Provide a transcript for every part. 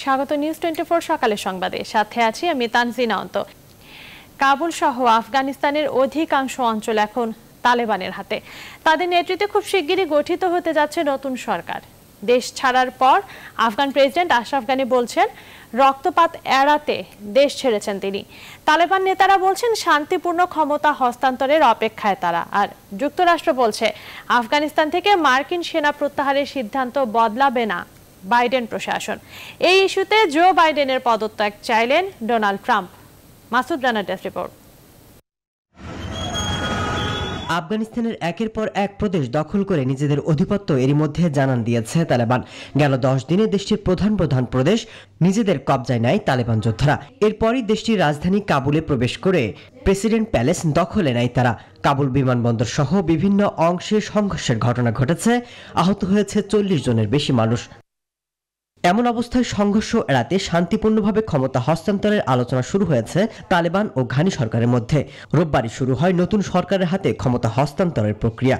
স্বাগত নিউজ 24 সকালের সংবাদে, সাথে আছি আমি তানজিনা অন্ত। কাবুল সহ আফগানিস্তানের অধিকাংশ অঞ্চল এখন তালেবানের হাতে। তাদের নেতৃত্বে খুব শিগগিরই গঠিত হতে যাচ্ছে নতুন সরকার। দেশ ছাড়ার পর আফগান প্রেসিডেন্ট আশরাফ গানি বলছেন রক্তপাত এড়াতে দেশ ছেড়েছেন তিনি। তালেবান নেতারা বলছেন শান্তিপূর্ণ ক্ষমতা হস্তান্তরের অপেক্ষায় তারা, আর যুক্তরাষ্ট্র বলছে আফগানিস্তান থেকে মার্কিন সেনা প্রত্যাহারের সিদ্ধান্ত বদলাবে না বাইডেন প্রশাসন। এই ইস্যুতে জো বাইডেনের পদত্যাগ চাইলেন ডোনাল্ড ট্রাম্প। মাসুদ রানার ডেস্ক রিপোর্ট। আফগানিস্তানের একের পর এক প্রদেশ দখল করে নিজেদের আধিপত্য এরই মধ্যে জানান দিয়েছে তালেবান। গেল 10 দিনে দেশটির প্রধান প্রধান প্রদেশ নিজেদের কবজায় নেয় তালেবান যোদ্ধারা। এরপরই দেশটির রাজধানী কাবুলে প্রবেশ করে প্রেসিডেন্ট প্যালেস দখলে নেয় তারা। কাবুল বিমানবন্দর সহ বিভিন্ন অংশে সংঘর্ষের ঘটনা ঘটেছে, আহত হয়েছে 40 জনের বেশি মানুষ। এমন অবস্থায় সংঘর্ষ এড়াতে শান্তিপূর্ণভাবে ক্ষমতা হস্তান্তরের আলোচনা শুরু হয়েছে তালেবান ও ঘানি সরকারের মধ্যে। রোববারই শুরু হয় নতুন সরকারের হাতে ক্ষমতা হস্তান্তরের প্রক্রিয়া।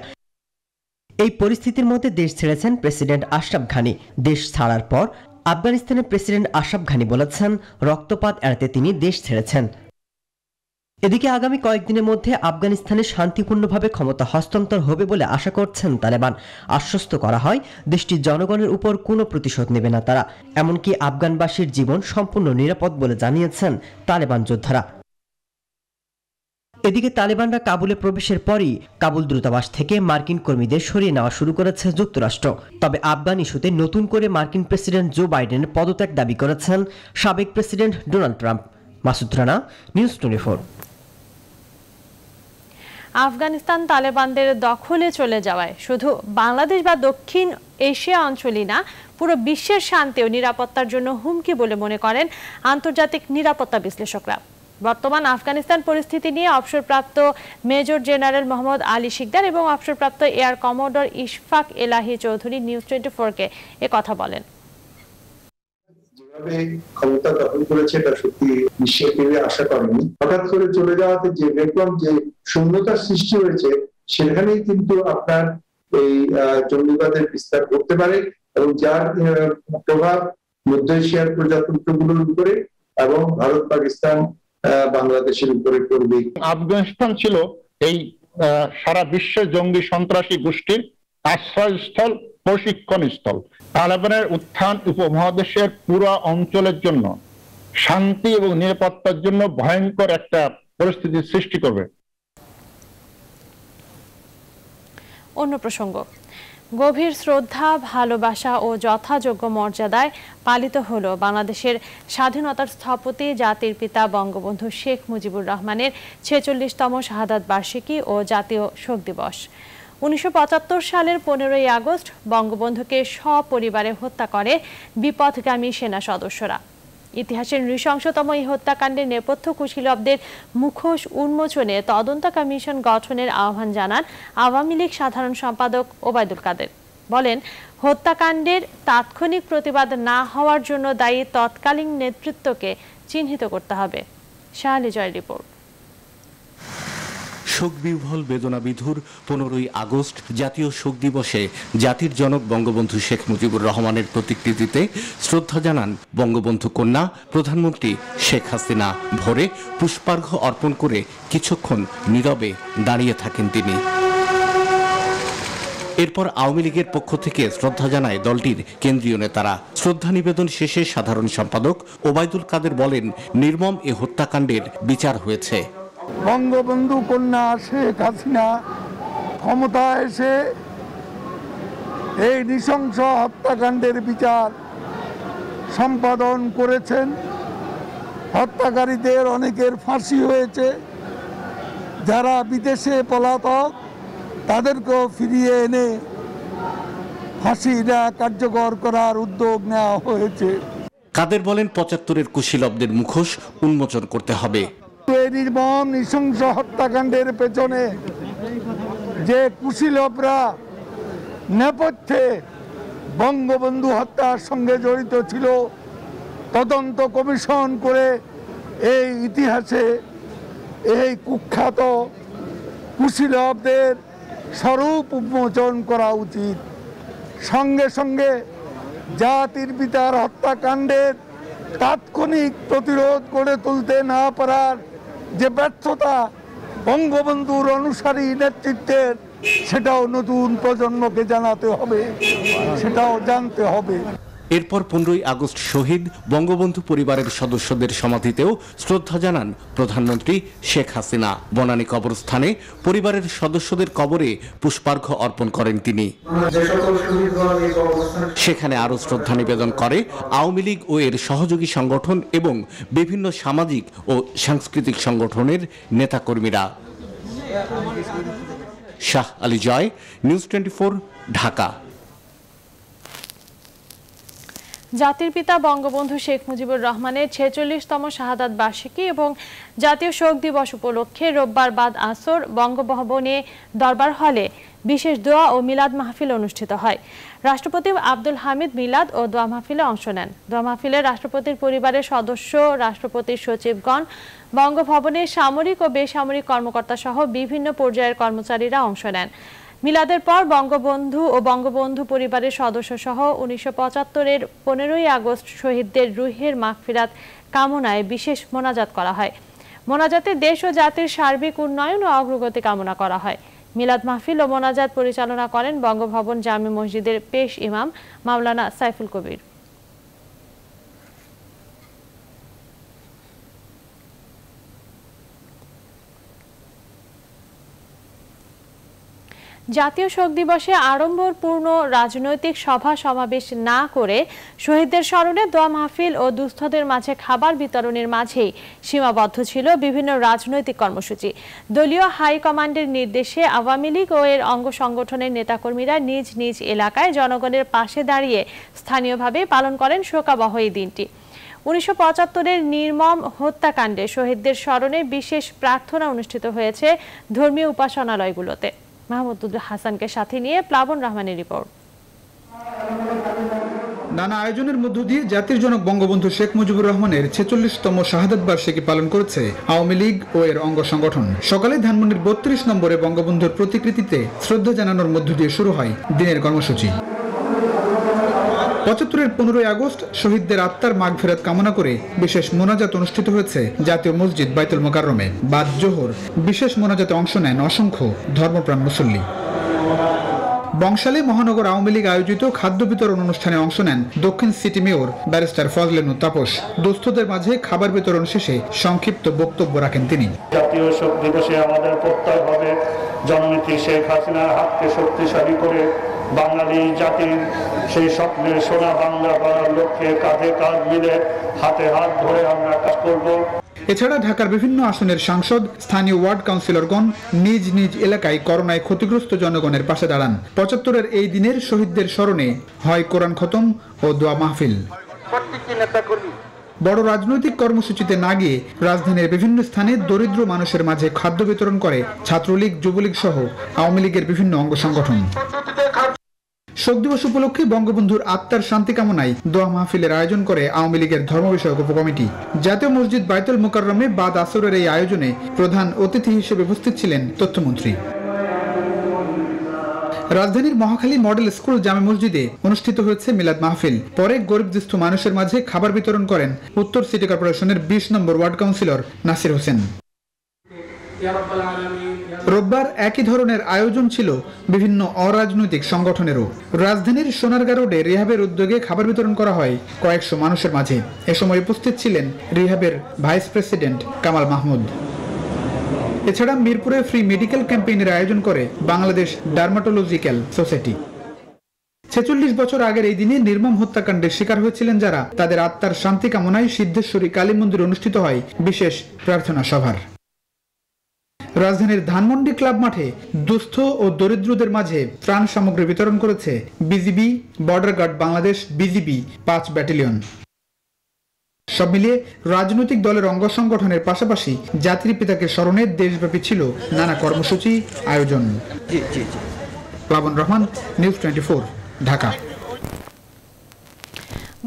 এই পরিস্থিতির মধ্যে দেশ ছেড়েছেন প্রেসিডেন্ট আশরাফ ঘানি। দেশ ছাড়ার পর আফগানিস্তানের প্রেসিডেন্ট আশরাফ ঘানি বলেছেন রক্তপাত এড়াতে তিনি দেশ ছেড়েছেন। এদিকে আগামী কয়েকদিনের মধ্যে আফগানিস্তানে শান্তিপূর্ণভাবে ক্ষমতা হস্তান্তর হবে বলে আশা করছেন তালেবান। আশ্বস্ত করা হয় দেশটির জনগণের উপর কোনো প্রতিশোধ নেবে না তারা, এমনকি আফগানবাসীর জীবন সম্পূর্ণ নিরাপদ বলে জানিয়েছেন তালেবান যোদ্ধারা। এদিকে তালেবানরা কাবুলে প্রবেশের পরই কাবুল দূতাবাস থেকে মার্কিন কর্মীদের সরিয়ে নেওয়া শুরু করেছে যুক্তরাষ্ট্র। তবে আফগান ইস্যুতে নতুন করে মার্কিন প্রেসিডেন্ট জো বাইডেনের পদত্যাগ দাবি করেছেন সাবেক president Donald Trump. Masud Rana, news 24। Afghanistan তালেবানদের দখলে চলে যাওয়ায় শুধু বাংলাদেশ বা দক্ষিণ এশিয়া অঞ্চলই না, পুরো বিশ্বের শান্তি ও নিরাপত্তার জন্য হুমকি বলে মনে করেন আন্তর্জাতিক নিরাপত্তা বিশ্লেষকরা। বর্তমান আফগানিস্তান পরিস্থিতি নিয়ে অবসরপ্রাপ্ত মেজর জেনারেল মোহাম্মদ আলী শিকদার এবং অবসরপ্রাপ্ত air commodore Ishfaq Elahi Chowdhury news 24কে এ কথা বলেন। ক্ষমতা দখল করেছে এটা সত্যি বিশ্বের কেউ আশা করেনি। হঠাৎ করে চলে যাওয়াতে যে দেখলাম যে শূন্যতার সৃষ্টি হয়েছে, সেখানেই কিন্তু আপনার এই জঙ্গিবাদের বিস্তার করতে পারে এবং যার প্রভাব মধ্য এশিয়ার প্রজাতন্ত্রগুলোর উপরে এবং ভারত, পাকিস্তান, বাংলাদেশের উপরে পড়বে। আফগানিস্তান ছিল এই সারা বিশ্বের জঙ্গি সন্ত্রাসী গোষ্ঠীর আশ্রয়স্থল, প্রশিক্ষণ স্থল। তালেবানের উত্থান উপমহাদেশের পুরো অঞ্চলের জন্য শান্তি এবং নিরাপত্তার জন্য ভয়ঙ্কর একটা পরিস্থিতির সৃষ্টি করবে। অন্য প্রসঙ্গ। গভীর শ্রদ্ধা, ভালোবাসা ও যথাযোগ্য মর্যাদায় পালিত হলো বাংলাদেশের স্বাধীনতার স্থপতি জাতির পিতা বঙ্গবন্ধু শেখ মুজিবুর রহমানের 46তম শাহাদাত বার্ষিকী ও জাতীয় শোক দিবস। ১৯৭৫ সালের 15ই আগস্ট বঙ্গবন্ধুকে সপরিবারে হত্যা করে বিপথগামী সেনা সদস্যরা। ইতিহাসের নৃশংসতম এই হত্যাকাণ্ডের নেপথ্য কুশীলবদের মুখোশ উন্মোচনে তদন্ত কমিশন গঠনের আহ্বান জানান আওয়ামী লীগ সাধারণ সম্পাদক ওবায়দুল কাদের। বলেন হত্যাকাণ্ডের তাৎক্ষণিক প্রতিবাদ না হওয়ার জন্য দায়ী তৎকালীন নেতৃত্বকে চিহ্নিত করতে হবে। শাহালি জয়ের রিপোর্ট। শোকবিহ্বল বেদনাবিধুর 15ই আগস্ট জাতীয় শোক দিবসে জাতির জনক বঙ্গবন্ধু শেখ মুজিবুর রহমানের প্রতিকৃতিতে শ্রদ্ধা জানান বঙ্গবন্ধু কন্যা প্রধানমন্ত্রী শেখ হাসিনা। ভোরে পুষ্পার্ঘ্য অর্পণ করে কিছুক্ষণ নীরবে দাঁড়িয়ে থাকেন তিনি। এরপর আওয়ামী লীগের পক্ষ থেকে শ্রদ্ধা জানায় দলটির কেন্দ্রীয় নেতারা। শ্রদ্ধা নিবেদন শেষে সাধারণ সম্পাদক ওবায়দুল কাদের বলেন নির্মম এ হত্যাকাণ্ডের বিচার হয়েছে। বঙ্গবন্ধু কন্যা শেখ হাসিনা ক্ষমতায় এসে এই নৃশংস হত্যাকাণ্ডের বিচার সম্পাদন করেছেন। হত্যাকারীদের অনেকের ফাঁসি হয়েছে, যারা বিদেশে পলাতক তাদেরকেও ফিরিয়ে এনে ফাঁসিটা কার্যকর করার উদ্যোগ নেওয়া হয়েছে। কাদের বলেন 75-এর কুশীলবদের মুখোশ উন্মোচন করতে হবে। এই নির্মম নৃশংস হত্যাকাণ্ডের পেছনে যে কুশীলবরা নেপথ্যে বঙ্গবন্ধু হত্যার সঙ্গে জড়িত ছিল, তদন্ত কমিশন করে এই ইতিহাসে এই কুখ্যাত কুশীলবদের স্বরূপ উন্মোচন করা উচিত। সঙ্গে সঙ্গে জাতির পিতার হত্যাকাণ্ডের তাৎক্ষণিক প্রতিরোধ গড়ে তুলতে না পারার যে ব্যর্থতা বঙ্গবন্ধুর অনুসারী নেতৃত্বের সেটাও নতুন প্রজন্মকে জানাতে হবে, সেটাও জানতে হবে। এরপর 15ই আগস্ট শহীদ বঙ্গবন্ধু পরিবারের সদস্যদের সমাধিতেও শ্রদ্ধা জানান প্রধানমন্ত্রী শেখ হাসিনা। বনানী কবরস্থানে পরিবারের সদস্যদের কবরে পুষ্পার্ঘ অর্পণ করেন তিনি। সেখানে আরও শ্রদ্ধা নিবেদন করে আওয়ামী লীগ ও এর সহযোগী সংগঠন এবং বিভিন্ন সামাজিক ও সাংস্কৃতিক সংগঠনের নেতাকর্মীরা। শাহ আলী জয়, নিউজ 24, ঢাকা। জাতির পিতা বঙ্গবন্ধু শেখ মুজিবুর রহমানের 46তম শাহাদাত বার্ষিকী এবং জাতীয় শোক দিবস উপলক্ষে রোববার বাদ আসর বঙ্গভবনে দরবার হলে বিশেষ দোয়া ও মিলাদ মাহফিল অনুষ্ঠিত হয়। রাষ্ট্রপতি আব্দুল হামিদ মিলাদ ও দোয়া মাহফিলে অংশ নেন। দোয়া মাহফিলে রাষ্ট্রপতির পরিবারের সদস্য, রাষ্ট্রপতির সচিবগণ, বঙ্গভবনের সামরিক ও বেসামরিক কর্মকর্তা সহ বিভিন্ন পর্যায়ের কর্মচারীরা অংশ নেন। মিলাদের পর বঙ্গবন্ধু ও বঙ্গবন্ধু পরিবারের সদস্যসহ 1975-এর 15ই আগস্ট শহীদদের রুহের মাগফিরাত কামনায় বিশেষ মোনাজাত করা হয়। মোনাজাতে দেশ ও জাতির সার্বিক উন্নয়ন ও অগ্রগতি কামনা করা হয়। মিলাদ মাহফিল ও মোনাজাত পরিচালনা করেন বঙ্গভবন জামে মসজিদের পেশ ইমাম মাওলানা সাইফুল কবির। জাতীয় শোক দিবসে আড়ম্বরপূর্ণ রাজনৈতিক সভা সমাবেশ না করে শহীদদের স্মরণে দোয়া মাহফিল ও দুস্থদের মাঝে খাবার বিতরণের মাঝেই সীমাবদ্ধ ছিল বিভিন্ন রাজনৈতিক কর্মসূচি। দলীয় হাইকমান্ডের নির্দেশে আওয়ামী লীগ ও এর অঙ্গ সংগঠনের নেতাকর্মীরা নিজ নিজ এলাকায় জনগণের পাশে দাঁড়িয়ে স্থানীয়ভাবে পালন করেন শোকাবহ এই দিনটি। 1975-এর নির্মম হত্যাকাণ্ডে শহীদদের স্মরণে বিশেষ প্রার্থনা অনুষ্ঠিত হয়েছে ধর্মীয় উপাসনালয়গুলোতে। মাহমুদুল হাসানকে সাথে নিয়ে প্লাবন রহমানের রিপোর্ট। নানা আয়োজনের মধ্য দিয়ে জাতির জনক বঙ্গবন্ধু শেখ মুজিবুর রহমানের 46তম শাহাদাত বার্ষিকী পালন করেছে আওয়ামী লীগ ও এর অঙ্গ সংগঠন। সকালে ধানমন্ডির 32 নম্বরে বঙ্গবন্ধুর প্রতিকৃতিতে শ্রদ্ধা জানানোর মধ্য দিয়ে শুরু হয় দিনের কর্মসূচি। 75-এর 15ই আগস্ট শহীদদের আত্মার মাগফিরাত কামনা করে বিশেষ মোনাজাত অনুষ্ঠিত হয়েছে জাতীয় মসজিদ বাইতুল মোকাররমে। বাদ জোহর বিশেষ মোনাজাতে অংশ নেন অসংখ্য ধর্মপ্রাণ মুসল্লি। বংশালে মহানগর আওয়ামী লীগ আয়োজিত খাদ্য বিতরণ অনুষ্ঠানে অংশ নেন দক্ষিণ city mayor barrister Fazlenur Taposh. দুস্থদের মাঝে খাবার বিতরণ শেষে সংক্ষিপ্ত বক্তব্য রাখেন তিনি। জাতীয় শোক দিবসে আমাদের প্রত্যয় হবে জননেত্রী শেখ হাসিনার হাতকে শক্তিশালী করে বাঙালি জাতির সেই স্বপ্নের সোনা বাংলা গড়ার লক্ষ্যে কাঁধে কাঁধ মিলে হাতে হাত ধরে আমরা কাজ করব। এছাড়া ঢাকার বিভিন্ন আসনের সাংসদ, স্থানীয় ওয়ার্ড কাউন্সিলরগণ নিজ নিজ এলাকায় করোনায় ক্ষতিগ্রস্ত জনগণের পাশে দাঁড়ান। 75-এর এই দিনের শহীদদের স্মরণে হয় কোরআন খতম ও দোয়া মাহফিল। বড় রাজনৈতিক কর্মসূচিতে না গিয়ে রাজধানীর বিভিন্ন স্থানে দরিদ্র মানুষের মাঝে খাদ্য বিতরণ করে ছাত্রলীগ, যুবলীগ সহ আওয়ামী লীগের বিভিন্ন অঙ্গ সংগঠন। শোক দিবস উপলক্ষে বঙ্গবন্ধুর আত্মার শান্তি কামনায় দোয়া মাহফিলের আয়োজন করে আওয়ামী লীগের ধর্ম বিষয়ক উপকমিটি। জাতীয় মসজিদ বাইতুল মোকাররমে বাদ আসরের এই আয়োজনে প্রধান অতিথি হিসেবে উপস্থিত ছিলেন তথ্যমন্ত্রী। রাজধানীর মহাখালী মডেল স্কুল জামে মসজিদে অনুষ্ঠিত হয়েছে মিলাদ মাহফিল। পরে গরিব দুস্থ মানুষের মাঝে খাবার বিতরণ করেন উত্তর সিটি কর্পোরেশনের 20 নম্বর ওয়ার্ড কাউন্সিলর নাসির হোসেন। রোববার একই ধরনের আয়োজন ছিল বিভিন্ন অরাজনৈতিক সংগঠনেরও। রাজধানীর সোনারগাঁ রোডে রিহাবের উদ্যোগে খাবার বিতরণ করা হয় কয়েকশো মানুষের মাঝে। এ সময় উপস্থিত ছিলেন রিহাবের ভাইস প্রেসিডেন্ট কামাল মাহমুদ। এছাড়া মিরপুরে ফ্রি মেডিকেল ক্যাম্পেইনের আয়োজন করে বাংলাদেশ ডার্মাটোলজিক্যাল সোসাইটি। 46 বছর আগের এই দিনে নির্মম হত্যাকাণ্ডের শিকার হয়েছিলেন যারা, তাদের আত্মার শান্তি কামনায় সিদ্ধেশ্বরী কালী মন্দিরে অনুষ্ঠিত হয় বিশেষ প্রার্থনা সভার। রাজধানীর ধানমন্ডি ক্লাব মাঠে দুস্থ ও দরিদ্রদের মাঝে ত্রাণ সামগ্রী বিতরণ করেছে BGB, border guard Bangladesh, BGB 5 battalion. সব মিলিয়ে রাজনৈতিক দলের অঙ্গ সংগঠনের পাশাপাশি জাতির পিতাকে স্মরণে দেশব্যাপী ছিল নানা কর্মসূচি আয়োজন। প্লাবন রহমান, নিউজ 24, ঢাকা।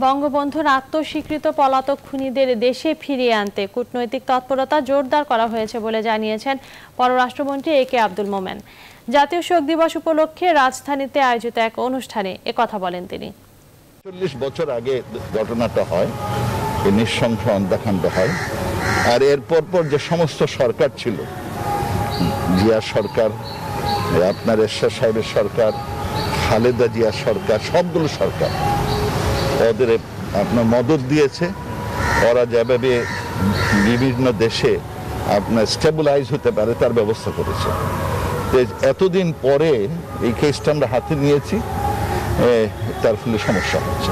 বঙ্গবন্ধুর আত্মস্বীকৃত পলাতক খুনিদের দেশে ফিরিয়ে আনতে কূটনৈতিক তৎপরতা জোরদার করা হয়েছে বলে জানিয়েছেন পররাষ্ট্রমন্ত্রী এ কে আব্দুল মোমেন। জাতীয় শোক দিবস উপলক্ষে রাজধানীতে আয়োজিত এক অনুষ্ঠানে একথা বলেন তিনি। ৪৫ বছর আগে ঘটনাটা হয়, এই নিঃসংস হত্যাকাণ্ড হয়। আর এর পরপর যে সমস্ত সরকার ছিল, জিয়া সরকার, আপনার এরশাদ সাহেবের সরকার, খালেদা জিয়া সরকার, সবগুলো সরকার ওদের আপনার মদত দিয়েছে। ওরা যেভাবে বিভিন্ন দেশে আপনার স্টেবিলাইজ হতে পারে তার ব্যবস্থা করেছে। এতদিন পরে এই কেসটা আমরা হাতে নিয়েছি, তার ফলে সমস্যা হচ্ছে।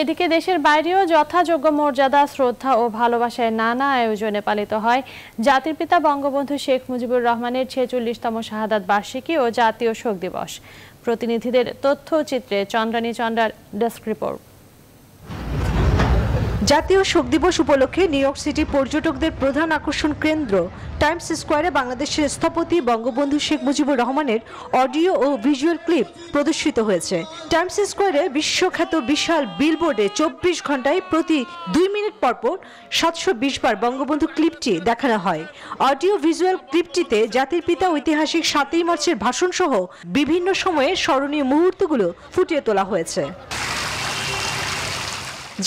এদিকে দেশের বাইরেও যথাযোগ্য মর্যাদা, শ্রদ্ধা ও ভালোবাসায় নানা আয়োজনে পালিত হয় জাতির পিতা বঙ্গবন্ধু শেখ মুজিবুর রহমানের ৪৬তম শাহাদাত বার্ষিকী ও জাতীয় শোক দিবস। প্রতিনিধিদের তথ্যচিত্রে চন্দ্রানী চন্দ্রার ডেস্ক রিপোর্ট। জাতীয় শোক দিবস উপলক্ষে নিউইয়র্ক সিটি পর্যটকদের প্রধান আকর্ষণ কেন্দ্র টাইমস স্কোয়ারে বাংলাদেশের স্থপতি বঙ্গবন্ধু শেখ মুজিবুর রহমানের অডিও ও ভিজুয়াল ক্লিপ প্রদর্শিত হয়েছে। টাইমস স্কোয়ারে বিশ্বখ্যাত বিশাল বিলবোর্ডে ২৪ ঘন্টায় প্রতি ২ মিনিট পরপর ৭২০ বার বঙ্গবন্ধু ক্লিপটি দেখানো হয়। অডিও ভিজুয়াল ক্লিপটিতে জাতির পিতা ঐতিহাসিক ৭ই মার্চের ভাষণ সহ বিভিন্ন সময়ে স্মরণীয় মুহূর্তগুলো ফুটিয়ে তোলা হয়েছে।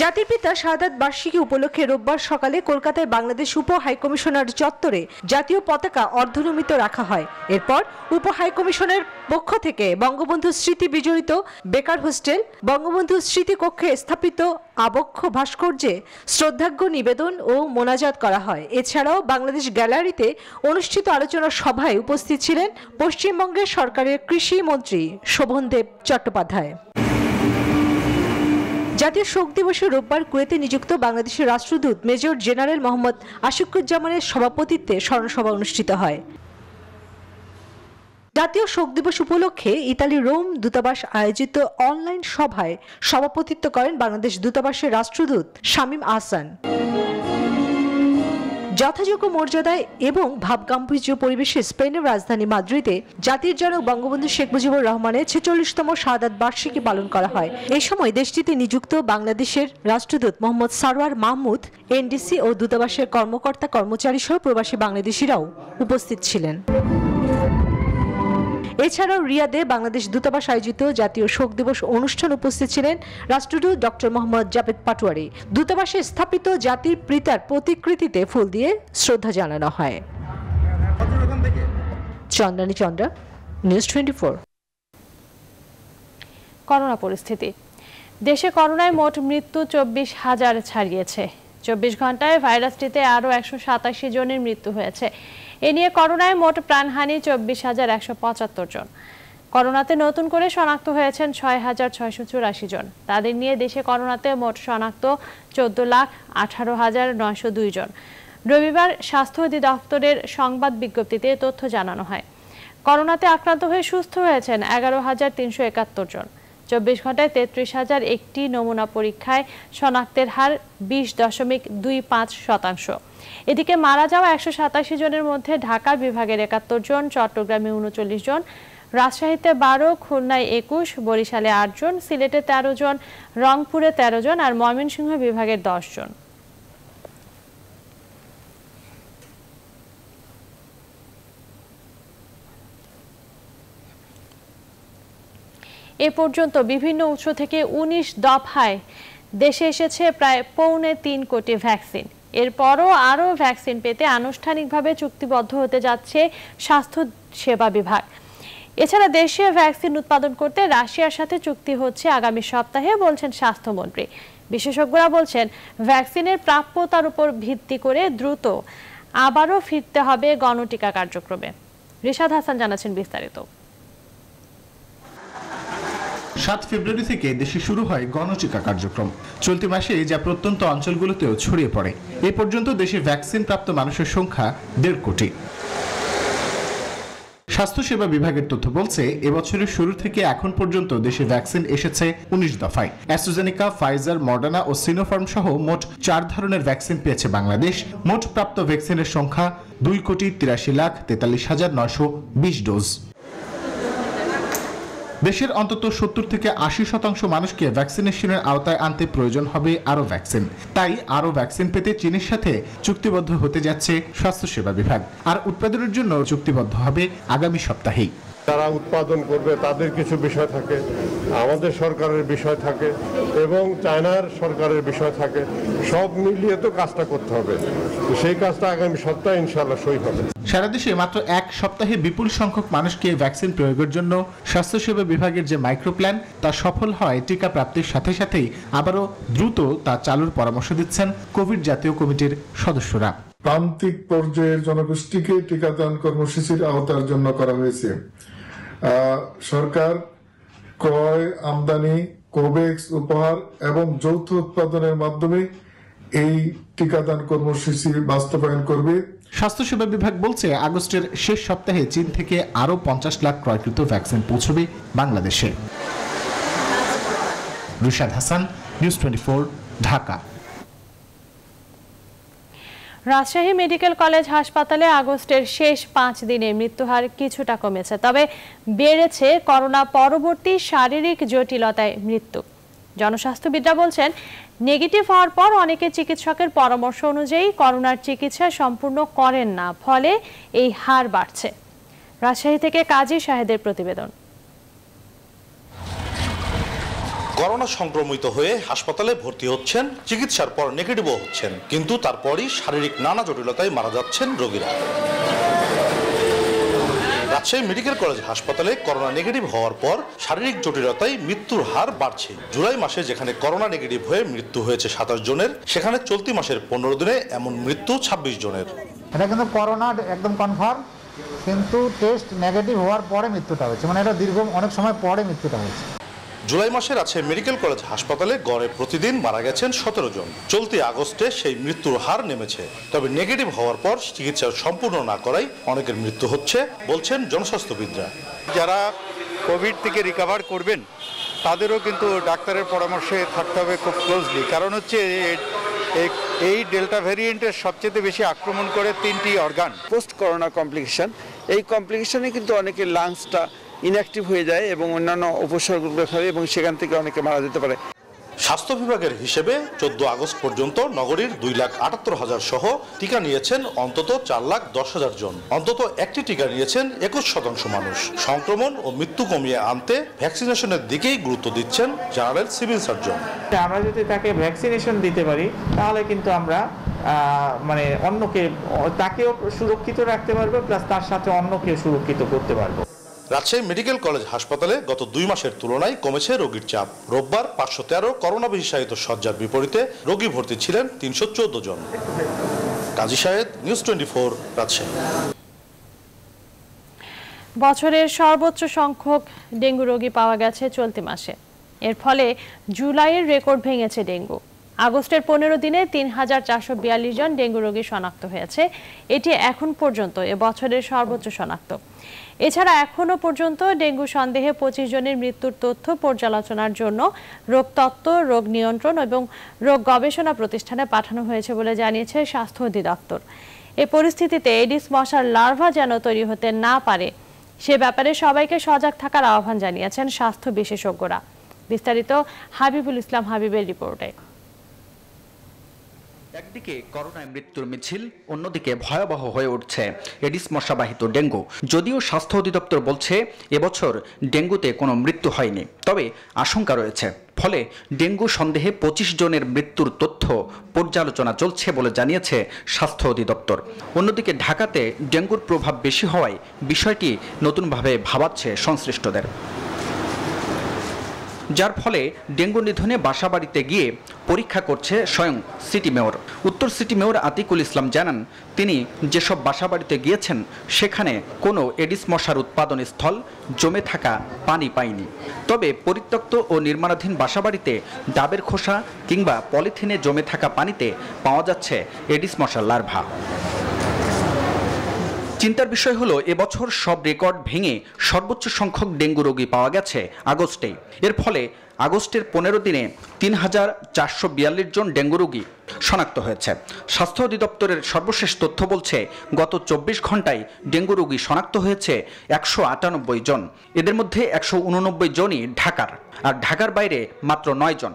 জাতির পিতা শাহাদাত বার্ষিকী উপলক্ষে রোববার সকালে কলকাতায় বাংলাদেশ উপ হাইকমিশনার চত্বরে জাতীয় পতাকা অর্ধনমিত রাখা হয়। এরপর উপ হাইকমিশনের পক্ষ থেকে বঙ্গবন্ধু স্মৃতি বিজড়িত বেকার হোস্টেল, বঙ্গবন্ধু স্মৃতি কক্ষে স্থাপিত আবক্ষ ভাস্কর্যে শ্রদ্ধার্ঘ্য নিবেদন ও মোনাজাত করা হয়। এছাড়াও বাংলাদেশ গ্যালারিতে অনুষ্ঠিত আলোচনা সভায় উপস্থিত ছিলেন পশ্চিমবঙ্গের সরকারের কৃষি মন্ত্রী শোভনদেব চট্টোপাধ্যায়। জাতীয় শোক দিবসে রোববার কুয়েতে নিযুক্ত বাংলাদেশের রাষ্ট্রদূত মেজর জেনারেল মোহাম্মদ আশিকুজ্জামানের সভাপতিত্বে স্মরণসভা অনুষ্ঠিত হয়। জাতীয় শোক দিবস উপলক্ষে ইতালি রোম দূতাবাস আয়োজিত অনলাইন সভায় সভাপতিত্ব করেন বাংলাদেশ দূতাবাসের রাষ্ট্রদূত শামীম আহসান। যথাযোগ্য মর্যাদায় এবং ভাবগাম্ভীর্য পরিবেশে স্পেনের রাজধানী মাদ্রিদে জাতির জনক বঙ্গবন্ধু শেখ মুজিবুর রহমানের ৪৬তম শাহাদাত বার্ষিকী পালন করা হয়। এই সময় দেশটিতে নিযুক্ত বাংলাদেশের রাষ্ট্রদূত মোহাম্মদ সারোয়ার মাহমুদ, এনডিসি ও দূতাবাসের কর্মকর্তা কর্মচারী সহ প্রবাসী বাংলাদেশিরাও উপস্থিত ছিলেন। এছাড়াও রিয়াদে বাংলাদেশ দূতাবাস আয়োজিত জাতীয় শোক দিবস অনুষ্ঠান উপস্থিত ছিলেন রাষ্ট্রদূত ডক্টর মোহাম্মদ জাবেদ পাটোয়ারি। দূতাবাসে স্থাপিত জাতির পিতার প্রতিকৃতিতে ফুল দিয়ে শ্রদ্ধা জানানো হয়। চন্দ্রানী চন্দ্র, নিউজ 24। করোনা পরিস্থিতি। দেশে করোনায় মোট মৃত্যু ২৪,০০০ ছাড়িয়েছে। ২৪ ঘন্টায় ভাইরাসটিতে আরও ১৮৭ জনের মৃত্যু হয়েছে। এ নিয়ে করোনায় মোট প্রাণহানি ২৪,১৭৫ জন। করোনাতে নতুন করে শনাক্ত হয়েছেন ৬,৬৮৪ জন। তাদের নিয়ে দেশে করোনাতে মোট শনাক্ত ১৪,১৮,৯০২ জন। রবিবার স্বাস্থ্য অধিদপ্তরের সংবাদ বিজ্ঞপ্তিতে তথ্য জানানো হয়। করোনাতে আক্রান্ত হয়ে সুস্থ হয়েছেন ১১,৩৭১ জন। ২৪ ঘন্টায় ৩৩,০০১টি নমুনা পরীক্ষায় শনাক্তের হার ২০.25%। এদিকে মারা যাওয়া ১৮৭ জনের মধ্যে ঢাকা বিভাগের ৭১ জন, চট্টগ্রামে ৩৯ জন, রাজশাহীতে ১২, খুলনায় ২১, বরিশালে ৮ জন, সিলেটে ১৩ জন, রংপুরে ১৩ জন আর ময়মনসিংহ বিভাগের ১০ জন। এ পর্যন্ত বিভিন্ন উৎস থেকে ১৯ দফায় দেশে এসেছে প্রায় ৩.৫ কোটি ভ্যাকসিন। এরপরও আরও ভ্যাকসিন পেতে আনুষ্ঠানিকভাবে চুক্তিবদ্ধ হতে যাচ্ছে স্বাস্থ্য সেবা বিভাগ। এছাড়া দেশে ভ্যাকসিন উৎপাদন করতে রাশিয়ার সাথে চুক্তি হচ্ছে আগামী সপ্তাহে, বলছেন স্বাস্থ্যমন্ত্রী। বিশেষজ্ঞরা বলছেন ভ্যাকসিনের প্রাপ্যতার উপর ভিত্তি করে দ্রুত আবারও ফিরতে হবে গণটিকা কার্যক্রমে। রিশাদ হাসান জানাচ্ছেন বিস্তারিত। 7 ফেব্রুয়ারি থেকে দেশে শুরু হয় গণটিকা কার্যক্রম। চলতি মাসে যা প্রত্যন্ত অঞ্চলগুলোতেও ছড়িয়ে পড়ে। এ পর্যন্ত দেশে ভ্যাকসিন প্রাপ্ত মানুষের সংখ্যা ১.৫ কোটি। স্বাস্থ্যসেবা বিভাগের তথ্য বলছে এবছরের শুরু থেকে এখন পর্যন্ত দেশে ভ্যাকসিন এসেছে ১৯ দফায়। অ্যাস্ট্রাজেনেকা, ফাইজার, মডার্না ও সিনোফার্ম সহ মোট ৪ ধরনের ভ্যাকসিন পেয়েছে বাংলাদেশ। মোট প্রাপ্ত ভ্যাকসিনের সংখ্যা ২,৮৩,৪৩,৯২০ ডোজ। দেশের অন্তত ৭০ থেকে ৮০% মানুষকে ভ্যাকসিনেশনের আওতায় আনতে প্রয়োজন হবে আরও ভ্যাকসিন। তাই আরও ভ্যাকসিন পেতে চীনের সাথে চুক্তিবদ্ধ হতে যাচ্ছে স্বাস্থ্যসেবা বিভাগ। আর উৎপাদনের জন্য চুক্তিবদ্ধ হবে আগামী সপ্তাহেই। তারা উৎপাদন করবে তাদের কিছু বিষয় থাকে, আমাদের সরকারের বিষয় থাকে এবং চায়নার সরকারের বিষয় থাকে, সব মিলিয়ে তো কাজটা করতে হবে। তো সেই কাজটা আগামী সপ্তাহে ইনশাআল্লাহ সই হবে। সারা দেশে মাত্র এক সপ্তাহে বিপুল সংখ্যক মানুষকে ভ্যাকসিন প্রয়োগের জন্য স্বাস্থ্যসেবা বিভাগের যে মাইক্রোপ্ল্যান তা সফল হয় টিকা প্রাপ্তির সাথে সাথেই আবারও দ্রুত তা চালুর পরামর্শ দিচ্ছেন কোভিড জাতীয় কমিটির সদস্যরা। প্রান্তিক পর্যায়ের জনগোষ্ঠীকে টিকাদান কর্মসূচির আওতার জন্য করা হয়েছে। সরকার ক্রয়, আমদানি, কোভ্যাক্স উপহার এবং যৌথ উৎপাদনের মাধ্যমে এই টিকাদান কর্মসূচি বাস্তবায়ন করবে। স্বাস্থ্যসেবা বিভাগ বলছে আগস্টের শেষ সপ্তাহে চীন থেকে আরও ৫০ লাখ ক্রয়কৃত ভ্যাকসিন পৌঁছবে বাংলাদেশে। Rushad Hasan, news 24, Dhaka. Rajshahi medical college হাসপাতালে আগস্টের শেষ ৫ দিনে মৃত্যুহার কিছুটা কমেছে, তবে বেড়েছে করোনা পরবর্তী শারীরিক জটিলতায় মৃত্যু। জনস্বাস্থ্যবিদরা বলছেন নেগেটিভ হওয়ার পর অনেকে চিকিৎসকের পরামর্শ অনুযায়ী করোনার চিকিৎসা সম্পূর্ণ করেন না, ফলে এই হার বাড়ছে। রাজশাহী থেকে কাজী শাহেদের প্রতিবেদন। করোনা সংক্রমিত হয়ে হাসপাতালে ভর্তি হচ্ছেন, চিকিৎসার পর নেগেটিভও হচ্ছেন, কিন্তু তারপরই শারীরিক নানা জটিলতায় মারা যাচ্ছেন রোগীরা। রাজশাহী মেডিকেল কলেজ হাসপাতালে করোনা নেগেটিভ হওয়ার পর শারীরিক জটিলতায় মৃত্যুর হার বাড়ছে। জুলাই মাসে যেখানে করোনা নেগেটিভ হয়ে মৃত্যু হয়েছে ২৭ জনের, সেখানে চলতি মাসের 15 দিনে এমন মৃত্যু 26 জনের। এটা কিন্তু করোনা একদম কনফার্ম, কিন্তু টেস্ট নেগেটিভ হওয়ার পরে মৃত্যুটা হয়েছে, মানে এটা দীর্ঘ অনেক সময় পরে মৃত্যুটা হয়েছে। জুলাই মাসে রাজশাহী মেডিকেল কলেজ হাসপাতালে গড়ে প্রতিদিন মারা গেছেন 17 জন। চলতি আগস্টে সেই মৃত্যুর হার নেমেছে, তবে নেগেটিভ হওয়ার পর চিকিৎসা সম্পূর্ণ না করাই অনেকের মৃত্যু হচ্ছে বলছেন জনস্বাস্থ্যবিদরা। যারা কোভিড থেকে রিকভার করবেন তাদেরও কিন্তু ডাক্তারের পরামর্শে থাকতে হবে খুব ক্লোজলি, কারণ হচ্ছে এই ডেল্টা ভ্যারিয়েন্টের সবচেয়ে বেশি আক্রমণ করে 3টি অর্গান। পোস্ট করোনা কমপ্লিকেশন, এই কমপ্লিকেশনে কিন্তু অনেকের লাংসটা ইনঅ্যাক্টিভ হয়ে যায় এবং অন্যান্য উপসর্গগুলো হয় এবং সেখান থেকে অনেকে মারা যেতে পারে। স্বাস্থ্য বিভাগের হিসেবে 14 আগস্ট পর্যন্ত নগরীর 2,৭৮,০০০ সহ টিকা নিয়েছেন অন্তত 4,10,০০০ জন। অন্তত একটি টিকা নিয়েছেন 21% মানুষ। সংক্রমণ ও মৃত্যু কমিয়ে আনতে ভ্যাকসিনেশনের দিকেই গুরুত্ব দিচ্ছেন জেনারেল সিভিল সার্জন। আমরা যদি তাকে ভ্যাকসিনেশন দিতে পারি তাহলে কিন্তু আমরা মানে অন্যকে, তাকেও সুরক্ষিত রাখতে পারবো, প্লাস তার সাথে অন্যকে সুরক্ষিত করতে পারবো। রাজশাহী মেডিকেল কলেজ হাসপাতালে গত 2 মাসের তুলনায় কমেছে রোগীর চাপ। রোববার 513 করোনা বিশেষায়িত শয্যার বিপরীতে রোগী ভর্তি ছিলেন 314 জন। কাজী শাহেদ, নিউজ 24, রাজশাহী। বছরের সর্বোচ্চ সংখ্যক ডেঙ্গু রোগী পাওয়া গেছে চলতি মাসে। এর ফলে জুলাইয়ের রেকর্ড ভেঙেছে ডেঙ্গু। আগস্টের 15 দিনে ৩,৪৪২ জন ডেঙ্গু রোগী শনাক্ত হয়েছে। এটি এখন পর্যন্ত এ বছরের সর্বোচ্চ শনাক্ত। এছাড়া এখনো পর্যন্ত ডেঙ্গু সন্দেহে 25 জনের মৃত্যুর তথ্য পর্যালোচনার জন্য রোগতত্ত্ব, রোগ নিয়ন্ত্রণ এবং রোগ গবেষণা প্রতিষ্ঠানে পাঠানো হয়েছে বলে জানিয়েছে স্বাস্থ্য অধিদপ্তর। এ পরিস্থিতিতে এডিস মশার লার্ভা যেন তৈরি হতে না পারে সে ব্যাপারে সবাইকে সজাগ থাকার আহ্বান জানিয়েছেন স্বাস্থ্য বিশেষজ্ঞরা। বিস্তারিত হাবিবুল ইসলাম হাবিবের রিপোর্টে। একদিকে করোনায় মৃত্যুর মিছিল, অন্যদিকে ভয়াবহ হয়ে উঠছে এডিস মশাবাহিত ডেঙ্গু। যদিও স্বাস্থ্য অধিদপ্তর বলছে এবছর ডেঙ্গুতে কোনো মৃত্যু হয়নি, তবে আশঙ্কা রয়েছে। ফলে ডেঙ্গু সন্দেহে 25 জনের মৃত্যুর তথ্য পর্যালোচনা চলছে বলে জানিয়েছে স্বাস্থ্য অধিদপ্তর। অন্যদিকে ঢাকাতে ডেঙ্গুর প্রভাব বেশি হওয়ায় বিষয়টি নতুনভাবে ভাবাচ্ছে সংশ্লিষ্টদের, যার ফলে ডেঙ্গু নিধনে বাসাবাড়িতে গিয়ে পরীক্ষা করছে স্বয়ং সিটি মেয়র। উত্তর সিটি মেয়র আতিকুল ইসলাম জানান, তিনি যেসব বাসাবাড়িতে গিয়েছেন সেখানে কোনো এডিস মশার উৎপাদন স্থল, জমে থাকা পানি পায়নি। তবে পরিত্যক্ত ও নির্মাণাধীন বাসাবাড়িতে ডাবের খোসা কিংবা পলিথিনে জমে থাকা পানিতে পাওয়া যাচ্ছে এডিস মশার লার্ভা। চিন্তার বিষয় হলো এবছর সব রেকর্ড ভেঙে সর্বোচ্চ সংখ্যক ডেঙ্গু রোগী পাওয়া গেছে আগস্টেই। এর ফলে আগস্টের 15 দিনে 3,৪৪২ জন ডেঙ্গু রোগী শনাক্ত হয়েছে। স্বাস্থ্য অধিদপ্তরের সর্বশেষ তথ্য বলছে গত 24 ঘন্টায় ডেঙ্গু রোগী শনাক্ত হয়েছে 198 জন। এদের মধ্যে 189 জনই ঢাকার, আর ঢাকার বাইরে মাত্র 9 জন।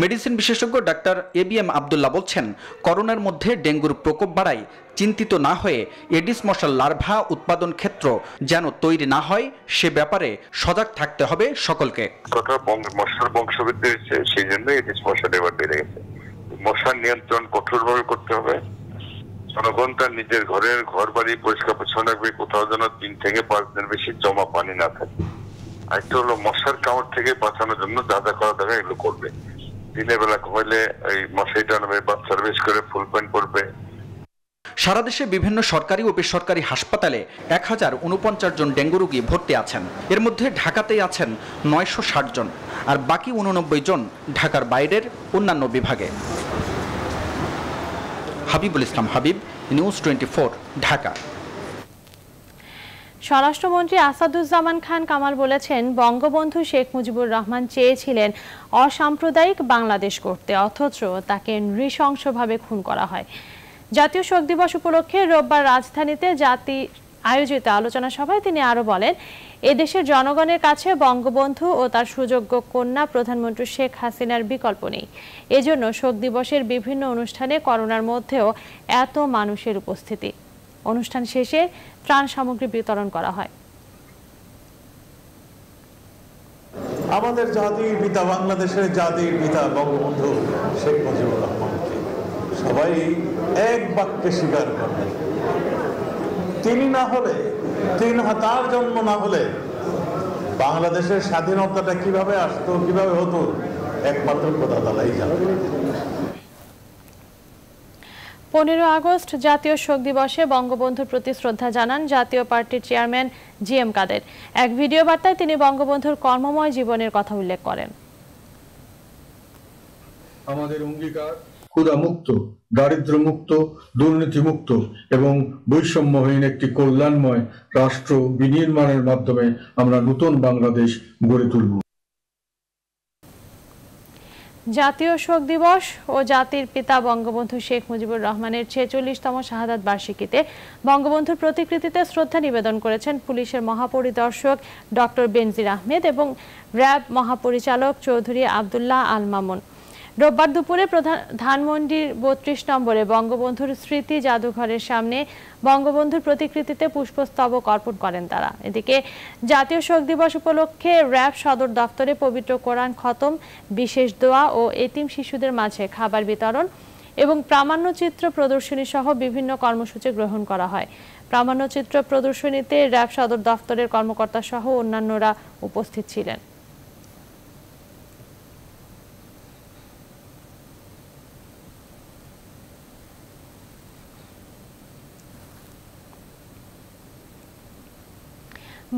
मेडिसिन विशेषज्ञ डॉक्टर एबीएम अब्दुल्ला बोलছেন করোনার মধ্যে ডেঙ্গুর প্রকোপ বাড়ায় চিন্তিত না হয়ে এডিস মশার লার্ভা উৎপাদন ক্ষেত্র যেন তৈরি না হয় সে ব্যাপারে সজাগ থাকতে হবে সকলকে। মশার বংশবৃদ্ধি হয়েছে সেই জন্য এডিস মশা এবার বেড়ে গেছে। মশা নিয়ন্ত্রণ কঠোরভাবে করতে হবে। জনগণ তার নিজের ঘরের ঘর বাড়ি পরিষ্কার পরিচ্ছন্ন রাখবে, কোথাও যেন ৩ থেকে ৫ দিন বেশি জমা পানি না থাকে। আরেকটা হলো মশার কামড় থেকে বাঁচানোর জন্য যা যা করা দরকার এগুলো করবে। দিনের বেলা ঘুমাইলে এই মশারি টানবে বা সার্ভিস করে ফুল প্যান্ট পরবে। সারা দেশে বিভিন্ন সরকারি ও বেসরকারি হাসপাতালে ১০৪৯ জন ডেঙ্গু রোগী ভর্তি আছেন। এর মধ্যে ঢাকাতেই আছেন ৯৬০ জন, আর বাকি ৮৯ জন ঢাকার বাইরের অন্যান্য বিভাগে। হাবিবুল ইসলাম হাবিব, নিউজ 24, ঢাকা। স্বরাষ্ট্রমন্ত্রী আসাদুজ্জামান খান কামাল বলেছেন, বঙ্গবন্ধু শেখ মুজিবুর রহমান চেয়েছিলেন অসাম্প্রদায়িক বাংলাদেশ করতে, অথচ তাকে নৃশংসভাবে খুন করা হয়। জাতীয় শোক দিবস উপলক্ষে রোববার রাজধানীতে জাতির আয়োজিত আলোচনা সভায় তিনি আরও বলেন, এদেশের জনগণের কাছে বঙ্গবন্ধু ও তার সুযোগ্য কন্যা প্রধানমন্ত্রী শেখ হাসিনার বিকল্প নেই। এজন্য শোক দিবসের বিভিন্ন অনুষ্ঠানে করোনার মধ্যেও এত মানুষের উপস্থিতি। অনুষ্ঠান শেষে ত্রাণ সামগ্রী বিতরণ করা হয়। আমাদের জাতির পিতা, বাংলাদেশের জাতির পিতা বঙ্গবন্ধু শেখ মুজিবুর রহমানকে সবাই এক বাক্যে স্বীকার করেন। তিনি না হলে, তার জন্ম না হলে বাংলাদেশের স্বাধীনতাটা কিভাবে আসতো, কিভাবে হতো, একমাত্র খোদা তাআলাই জানেন। 15 আগস্ট জাতীয় শোক দিবসে বঙ্গবন্ধুর প্রতি শ্রদ্ধা জানান জাতীয় পার্টির চেয়ারম্যান জি এম কাদের। এক ভিডিও বার্তায় তিনি বঙ্গবন্ধুর কর্মময় জীবনের কথা উল্লেখ করেন। আমাদের অঙ্গীকার ক্ষুধামুক্ত, দারিদ্র্যমুক্ত, দুর্নীতিমুক্ত এবং বৈষম্যহীন একটি কল্যাণময় রাষ্ট্র বিনির্মাণের মাধ্যমে আমরা নতুন বাংলাদেশ গড়ে তুলব। জাতীয় শোক দিবস ও জাতির পিতা বঙ্গবন্ধু শেখ মুজিবুর রহমানের ৪৬তম শাহাদাত বার্ষিকীতে বঙ্গবন্ধুর প্রতিকৃতিতে শ্রদ্ধা নিবেদন করেছেন পুলিশের মহাপরিদর্শক ডক্টর বেনজির আহমেদ এবং র্যাব মহাপরিচালক চৌধুরী আবদুল্লাহ আল মামুন। রোববার দুপুরে ধানমন্ডির ৩২ নম্বরে বঙ্গবন্ধুর স্মৃতি জাদুঘরের সামনে বঙ্গবন্ধুর প্রতিকৃতিতে পুষ্পস্তবক অর্পণ করেন তারা। এদিকে জাতীয় শোক দিবস উপলক্ষে র্যাব সদর দপ্তরে পবিত্র কোরআন খতম, বিশেষ দোয়া ও এতিম শিশুদের মাঝে খাবার বিতরণ এবং প্রামাণ্যচিত্র প্রদর্শনী সহ বিভিন্ন কর্মসূচি গ্রহণ করা হয়। প্রামাণ্যচিত্র প্রদর্শনীতে র্যাব সদর দপ্তরের কর্মকর্তা সহ অন্যান্যরা উপস্থিত ছিলেন।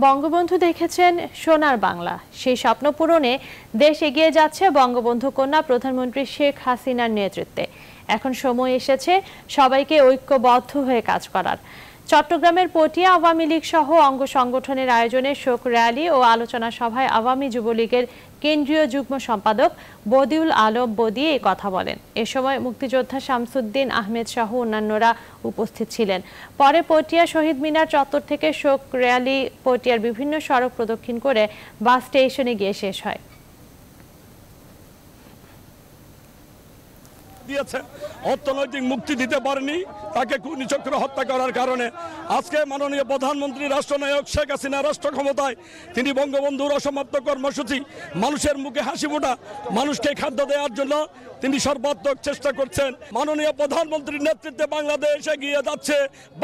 বঙ্গবন্ধু দেখেছেন সোনার বাংলা, সেই স্বপ্ন পূরণে দেশ এগিয়ে যাচ্ছে বঙ্গবন্ধু কন্যা প্রধানমন্ত্রী শেখ হাসিনার নেতৃত্বে। এখন সময় এসেছে সবাইকে ঐক্যবদ্ধ হয়ে কাজ করার। চট্টগ্রামের পটিয়া আওয়ামী লীগ সহ অঙ্গ সংগঠনের আয়োজনে শোক র্যালি ও আলোচনা সভায় আওয়ামী যুবলীগের কেন্দ্রীয় যুগ্ম সম্পাদক বদিউল আলম বদি এই কথা বলেন। এ সময় মুক্তিযোদ্ধা শামসুদ্দিন আহমেদ শাহু অন্যান্যরা উপস্থিত ছিলেন। পরে পটিয়া শহীদ মিনার চত্বর থেকে শোক র্যালি পটিয়ার বিভিন্ন সড়ক প্রদক্ষিণ করে বাস স্টেশনে গিয়ে শেষ হয়। দিয়েছে অর্থনৈতিক মুক্তি দিতে পারেনি, তাকে খুনিচক্র হত্যা করার কারণে আজকে মাননীয় প্রধানমন্ত্রী রাষ্ট্রনায়ক শেখ হাসিনা রাষ্ট্র ক্ষমতায়, তিনি বঙ্গবন্ধুর অসমাপ্ত কর্মসূচি, মানুষের মুখে হাসি ফোটা, মানুষকে খাদ্য দেওয়ার জন্য তিনি সর্বাত্মক চেষ্টা করছেন। মাননীয় প্রধানমন্ত্রীর নেতৃত্বে বাংলাদেশ এগিয়ে যাচ্ছে,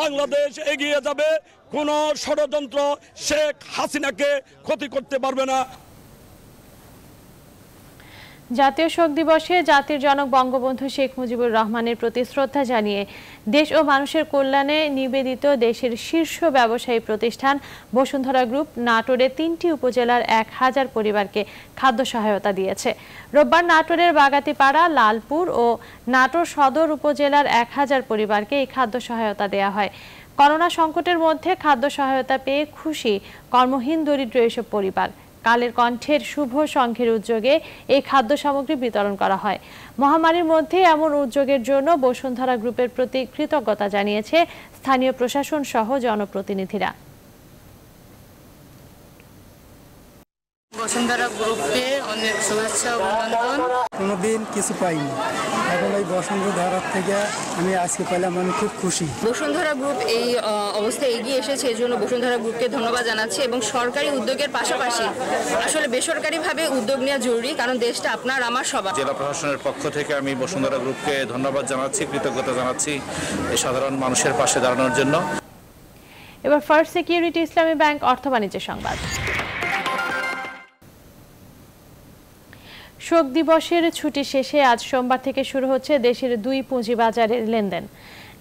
বাংলাদেশ এগিয়ে যাবে। কোনো ষড়যন্ত্র শেখ হাসিনাকে ক্ষতি করতে পারবে না। জাতীয় শোক দিবসে জাতির জনক বঙ্গবন্ধু শেখ মুজিবুর রহমানের প্রতি শ্রদ্ধা জানিয়ে দেশ ও মানুষের কল্যাণে নিবেদিত দেশের শীর্ষ ব্যবসায়ী প্রতিষ্ঠান বসুন্ধরা গ্রুপ নাটোরে ৩টি উপজেলার ১,০০০ পরিবারকে খাদ্য সহায়তা দিয়েছে। রোববার নাটোরের বাগাতিপাড়া, লালপুর ও নাটোর সদর উপজেলার ১,০০০ পরিবারকে এই খাদ্য সহায়তা দেয়া হয়। করোনা সংকটের মধ্যে খাদ্য সহায়তা পেয়ে খুশি কর্মহীন দরিদ্র এসব পরিবার। কালের কণ্ঠের শুভ সংঘের উদ্যোগে এই খাদ্য সামগ্রী বিতরণ করা হয়। মহামারীর মধ্যে এমন উদ্যোগের জন্য বসুন্ধরা গ্রুপের প্রতি কৃতজ্ঞতা জানিয়েছে স্থানীয় প্রশাসন সহ জনপ্রতিনিধিরা। बसुंधरा ग्रुप के अनेक शुभेच्छा अभिनंदन। कोनोदिन किछु पाइनी এখন এই বসুন্ধরা থেকে আমি আজকে পেলাম, আমি খুব খুশি। বসুন্ধরা গ্রুপ এই অবস্থায় এগিয়ে এসেছে, এজন্য বসুন্ধরা গ্রুপকে ধন্যবাদ জানাচ্ছি। এবং সরকারি উদ্যোগের পাশাপাশি আসলে বেসরকারিভাবে উদ্যোগ নেওয়া জরুরি, কারণ দেশটা আপনার আমার সবার। জেলা প্রশাসনের পক্ষ থেকে আমি বসুন্ধরা গ্রুপকে ধন্যবাদ জানাচ্ছি, কৃতজ্ঞতা জানাচ্ছি সাধারণ মানুষের পাশে দাঁড়ানোর জন্য। এবার ফার্স্ট সিকিউরিটি ইসলামী ব্যাংক অর্থ বাণিজ্য সংবাদ। শোক দিবসের ছুটি শেষে আজ সোমবার থেকে শুরু হচ্ছে দেশের দুই পুঁজিবাজারের লেনদেন।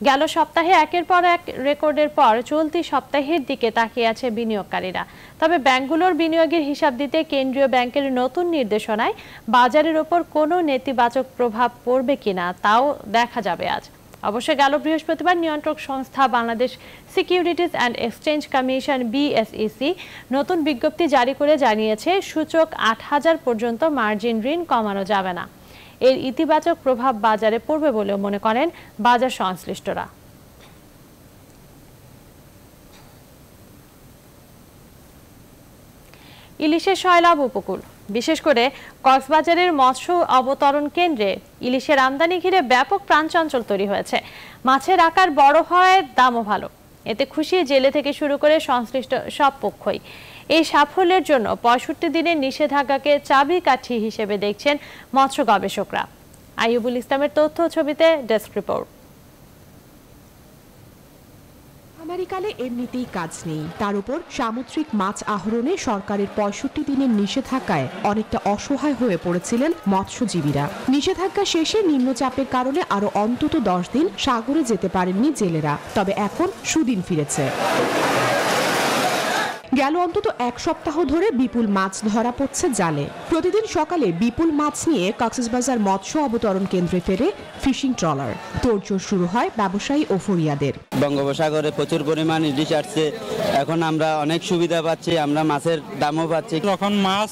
গেল সপ্তাহে একের পর এক রেকর্ডের পর চলতি সপ্তাহের দিকে তাকিয়ে আছে বিনিয়োগকারীরা। তবে ব্যাংকগুলোর বিনিয়োগের হিসাব দিতে কেন্দ্রীয় ব্যাংকের নতুন নির্দেশনায় বাজারের ওপর কোনো নেতিবাচক প্রভাব পড়বে কিনা তাও দেখা যাবে আজ। অবশ্য গেল বৃহস্পতিবার নিয়ন্ত্রক সংস্থা Bangladesh securities and exchange commission BSEC নতুন বিজ্ঞপ্তি জারি করে জানিয়েছে, সূচক ৮,০০০ পর্যন্ত মার্জিন ঋণ কমানো যাবে না। এর ইতিবাচক প্রভাব বাজারে পড়বে বলেও মনে করেন বাজার সংশ্লিষ্টরা। ইলিশের শৈলাব উপকূল, বিশেষ করে কক্সবাজারের মৎস্য অবতরণ কেন্দ্রে ইলিশের আমদানি ঘিরে ব্যাপক প্রাণচঞ্চল তৈরি হয়েছে। মাছের আকার বড় হয়, দামও ভালো, এতে খুশি জেলে থেকে শুরু করে সংশ্লিষ্ট সব পক্ষই। এই সাফল্যের জন্য ৬৫ দিনের নিষেধাজ্ঞাকে চাবিকাঠি হিসেবে দেখছেন মৎস্য গবেষকরা। আইয়ুবুল ইসলামের তথ্য ছবিতে ডেস্ক রিপোর্ট। আমেরিকালে এমনিতেই কাজ নেই, তার উপর সামুদ্রিক মাছ আহরণে সরকারের ৬৫ দিনের নিষেধাজ্ঞায় অনেকটা অসহায় হয়ে পড়েছিলেন মৎস্যজীবীরা। নিষেধাজ্ঞা শেষে নিম্নচাপের কারণে আরো অন্তত ১০ দিন সাগরে যেতে পারেননি জেলেরা। তবে এখন সুদিন ফিরেছে। গেল অন্তত এক সপ্তাহ ধরে বিপুল মাছ ধরা পড়ছে জালে। প্রতিদিন সকালে বিপুল মাছ নিয়ে কক্সবাজার মৎস্য অবতরণ কেন্দ্রে ফেরে ফিশিং ট্রলার। তোড়জোড় শুরু হয় ব্যবসায়ী ও ফরিয়াদের। বঙ্গোপসাগরে প্রচুর পরিমাণ ইলিশ আসছে, এখন আমরা অনেক সুবিধা পাচ্ছি, আমরা মাছের দামও পাচ্ছি। যখন মাছ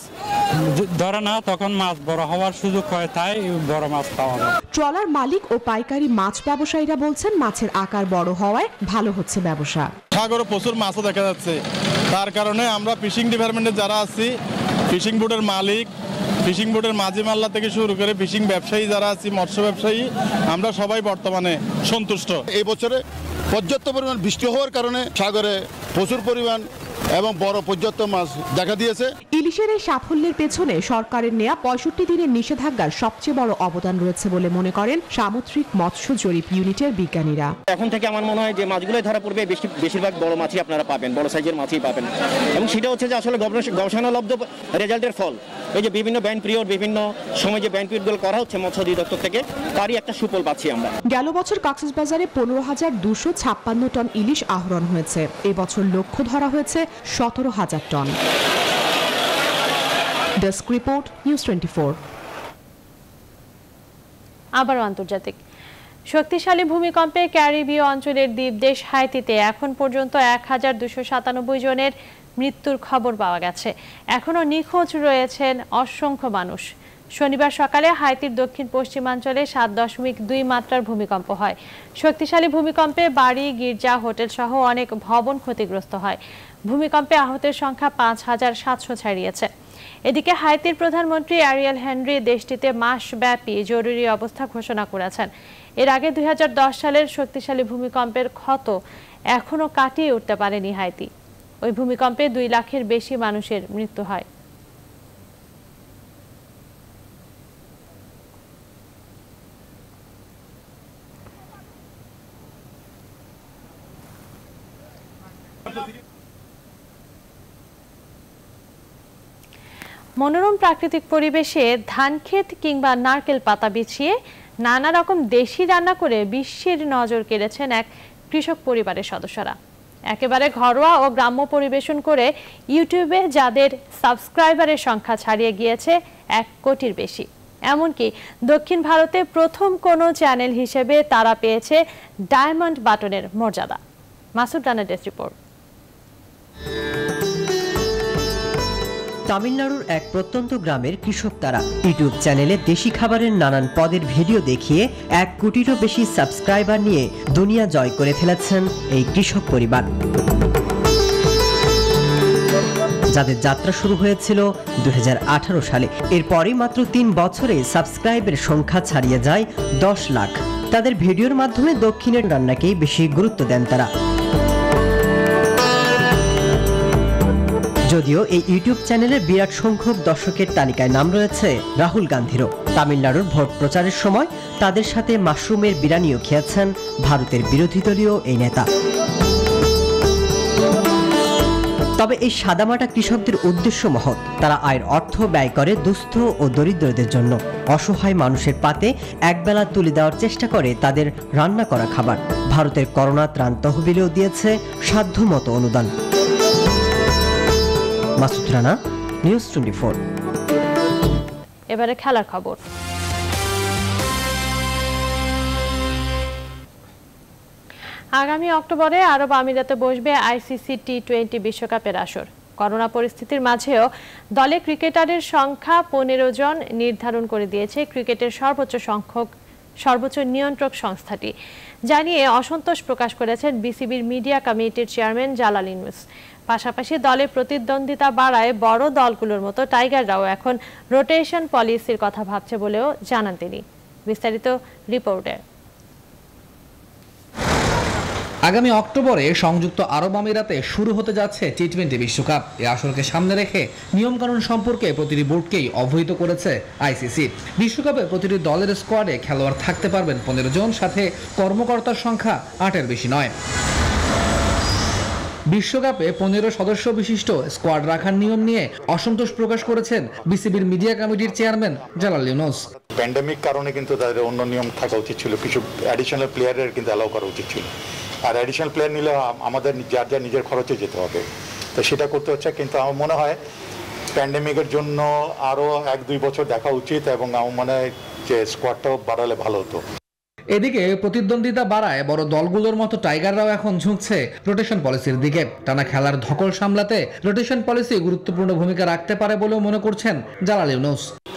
ধরে না তখন মাছ বড় হওয়ার সুযোগ হয়, তাই বড় মাছ পাওয়া যায়। ট্রলার মালিক ও পাইকারি মাছ ব্যবসায়ীরা বলছেন, মাছের আকার বড় হওয়ায় ভালো হচ্ছে ব্যবসা। সাগরে প্রচুর মাছও দেখা যাচ্ছে, তার কারণে আমরা ফিশিং ডিপার্টমেন্টে যারা আছি, ফিশিং বোটের মালিক, ফিশিং বোটের মাঝি মাল্লা থেকে শুরু করে ফিশিং ব্যবসায়ী যারা আছি, মৎস্য ব্যবসায়ী, আমরা সবাই বর্তমানে সন্তুষ্ট। এই বছরে পর্যাপ্ত পরিমাণ বৃষ্টি হওয়ার কারণে সাগরে প্রচুর পরিমাণ এবং বড় পর্যাপ্ত মাছ দেখা দিয়েছে। ইলিশের এই সাফল্যের পেছনে সরকারের নেয়া ৬৫ দিনের নিষেধাজ্ঞার সবচেয়ে বড় অবদান রয়েছে বলে মনে করেন সামুদ্রিক মৎস্য জরিপ ইউনিটের বিজ্ঞানীরা। এখন থেকে আমার মনে হয় যে মাছগুলোই ধরা পড়বে, বেশিরভাগ বড় মাছই আপনারা পাবেন, বড় সাইজের মাছই পাবেন। এবং সেটা হচ্ছে যে আসলে গবেষণালব্ধ রেজাল্টের ফল। এই যে বিভিন্ন ব্যান পিরিয়ড, বিভিন্ন সময় যে ব্যান পিরিয়ডগুলো করা হচ্ছে মৎস্য অধিদপ্তর থেকে, তারই একটা সুফল পাচ্ছি আমরা। গেল বছর কক্সবাজারে ১৫,২৫৬ টন ইলিশ আহরণ হয়েছে। এবছর লক্ষ্য ধরা হয়েছে ১৭,০০০ টন। Desk report, news ২৪। আবার আন্তর্জাতিক। শক্তিশালী ভূমিকম্পে ক্যারিবীয় অঞ্চলের দ্বীপ দেশ হাইতিতে এখন পর্যন্ত ১,২৯৭ জনের মৃত্যুর খবর পাওয়া গেছে। এখনও নিখোঁজ রয়েছেন অসংখ্য মানুষ। শনিবার সকালে হাইতির দক্ষিণ পশ্চিমাঞ্চলে ৭.২ মাত্রার ভূমিকম্প হয়। শক্তিশালী ভূমিকম্পে বাড়ি, গির্জা, হোটেল সহ অনেক ভবন ক্ষতিগ্রস্ত হয়। ভূমিকম্পে আহতের সংখ্যা ৫,৭০০ ছাড়িয়েছে। এদিকে হাইতির প্রধানমন্ত্রী অ্যারিয়েল হেনরি দেশটিতে মাসব্যাপী জরুরি অবস্থা ঘোষণা করেছেন। এর আগে ২০১০ সালের শক্তিশালী ভূমিকম্পের ক্ষত এখনও কাটিয়ে উঠতে পারেনি হাইতি। ওই ভূমিকম্পে ২ লাখের বেশি মানুষের মৃত্যু হয়। মনোরম প্রাকৃতিক পরিবেশে ধানক্ষেত কিংবা নারকেল পাতা বিছিয়ে নানা রকম দেশি রান্না করে বিশ্বের নজর কেড়েছেন এক কৃষক পরিবারের সদস্যরা। একেবারে ঘরোয়া ও গ্রাম্য পরিবেশন করে ইউটিউবে যাদের সাবস্ক্রাইবারের সংখ্যা ছাড়িয়ে গিয়েছে ১ কোটির বেশি। এমনকি দক্ষিণ ভারতে প্রথম কোনো চ্যানেল হিসেবে তারা পেয়েছে ডায়মন্ড বাটনের মর্যাদা। মাসুদ রানার ডেস্ক রিপোর্ট। তামিলনাড়ুর এক প্রত্যন্ত গ্রামের কৃষক তারা। ইউটিউব চ্যানেলে দেশি খাবারের নানান পদের ভিডিও দেখিয়ে ১ কোটিরও বেশি সাবস্ক্রাইবার নিয়ে দুনিয়া জয় করে ফেলেছেন এই কৃষক পরিবার। যাদের যাত্রা শুরু হয়েছিল ২০১৮ সালে। এরপরই মাত্র ৩ বছরে সাবস্ক্রাইবের সংখ্যা ছাড়িয়ে যায় ১০ লাখ। তাদের ভিডিওর মাধ্যমে দক্ষিণের রান্নাকেই বেশি গুরুত্ব দেন তারা। যদিও এই ইউটিউব চ্যানেলের বিরাট সংখ্যক দর্শকের তালিকায় নাম রয়েছে রাহুল গান্ধীরও। তামিলনাড়ুর ভোট প্রচারের সময় তাদের সাথে মাশরুমের বিরানিও খেয়েছেন ভারতের বিরোধী দলীয় এই নেতা। তবে এই সাদামাটা কৃষকদের উদ্দেশ্য মহৎ। তারা আয়ের অর্থ ব্যয় করে দুস্থ ও দরিদ্রদের জন্য। অসহায় মানুষের পাতে একবেলা তুলে দেওয়ার চেষ্টা করে তাদের রান্না করা খাবার। ভারতের করোনা ত্রাণ তহবিলেও দিয়েছে সাধ্যমতো অনুদান। মাসুদ রানা, নিউজ 24। এবারে খেলার খবর। আগামী অক্টোবরে আরব আমিরাতে বসবে আইসিসি টি-20 বিশ্বকাপের আসর। করোনা পরিস্থিতির মাঝেও দলে ক্রিকেটারের সংখ্যা 15 জন নির্ধারণ করে দিয়েছে ক্রিকেটের সর্বোচ্চ নিয়ন্ত্রক সংস্থাটি, জানিয়ে অসন্তোষ প্রকাশ করেছেন বিসিবির মিডিয়া কমিটির চেয়ারম্যান জালালাইন। পাশাপাশি দলে প্রতিদ্বন্দ্বিতা বাড়ায় বড় দলগুলোর মতো টাইগাররাও এখন রোটেশন পলিসির কথা ভাবছে বলেও জানান তিনি। বিস্তারিত রিপোর্টে। আগামী অক্টোবরে সংযুক্ত আরব আমিরাতে শুরু হতে যাচ্ছে টি-20 বিশ্বকাপ। এই আসরকে সামনে রেখে নিয়মকানুন সম্পর্কে প্রতিটি বোর্ডকেই অবহিত করেছে আইসিসি। বিশ্বকাপে প্রতিটি দলের স্কোয়াডে খেলোয়াড় থাকতে পারবেন 15 জন, সাথে কর্মকর্তার সংখ্যা 8-এর বেশি নয়। বিশ্বকাপে 15 সদস্য বিশিষ্ট স্কোয়াড রাখার নিয়ম নিয়ে অসন্তোষ প্রকাশ করেছেন বিসিবির মিডিয়া কমিটির চেয়ারম্যান জালালাইন। প্যান্ডেমিক কারণে কিন্তু তাদের অন্য নিয়ম থাকা উচিত ছিল, কিছু অ্যাডিশনাল প্লেয়ারের কিন্তু অ্যালাউ করা উচিত ছিল। আর অ্যাডিশনাল প্লেয়ার নিলে আমাদের যার যার নিজের খরচে যেতে হবে, তো সেটা করতে হচ্ছে। কিন্তু আমার মনে হয় প্যান্ডেমিকের জন্য আরও 1-2 বছর দেখা উচিত, এবং আমার মনে হয় যে স্কোয়াডটাও বাড়ালে ভালো হতো। এদিকে প্রতিদ্বন্দ্বিতা বাড়ায় বড় দলগুলোর মতো টাইগাররাও এখন ঝুঁকছে রোটেশন পলিসির দিকে। টানা খেলার ধকল সামলাতে রোটেশন পলিসি গুরুত্বপূর্ণ ভূমিকা রাখতে পারে বলেও মনে করছেন জালালাইন।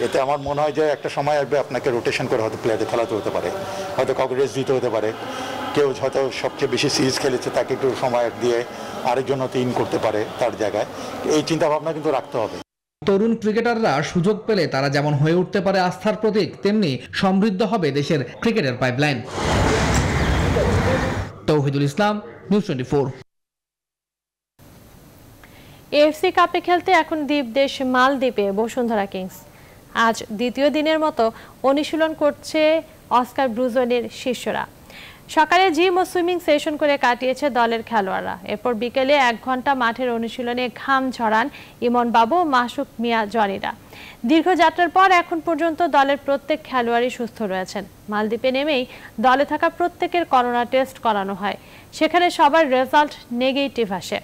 এতে আমার মনে হয় যে একটা সময় আসবে আপনাকে রোটেশন করে হয়তো প্লেয়ারদের খেলাতে হতে পারে, হয়তো কাউকে রেস্ট দিতে হতে পারে, কেউ হয়তো সবচেয়ে বেশি সিরিজ খেলেছে তাকে একটু সময় দিয়ে আরেকজন হয়তো ইন করতে পারে তার জায়গায়। এই চিন্তাভাবনা কিন্তু রাখতে হবে। তরুণ ক্রিকেটাররা সুযোগ পেলে তারা যেমন হয়ে উঠতে পারে আস্থার প্রতীক, তেমনি সমৃদ্ধ হবে দেশের ক্রিকেটের pipeline. Tauhidul Islam, news 24। AFC কাপে খেলতে এখন দ্বীপ দেশ মালদ্বীপে বসুন্ধরা কিংস। আজ দ্বিতীয় দিনের মতো অনুশীলন করছে অস্কার ব্রুজনের শিষ্যরা। সকালে জিম ও সুইমিং সেশন করে কাটিয়েছে দলের খেলোয়াড়রা। এরপর বিকেলে 1 ঘন্টা মাঠের অনুশীলনে ঘাম ঝরান ইমন বাবু, মাসুক মিয়া জনিরা। দীর্ঘ যাত্রার পর এখন পর্যন্ত দলের প্রত্যেক খেলোয়াড়ই সুস্থ রয়েছেন। মালদ্বীপে নেমেই দলে থাকা প্রত্যেকের করোনা টেস্ট করানো হয়, সেখানে সবার রেজাল্ট নেগেটিভ আসে।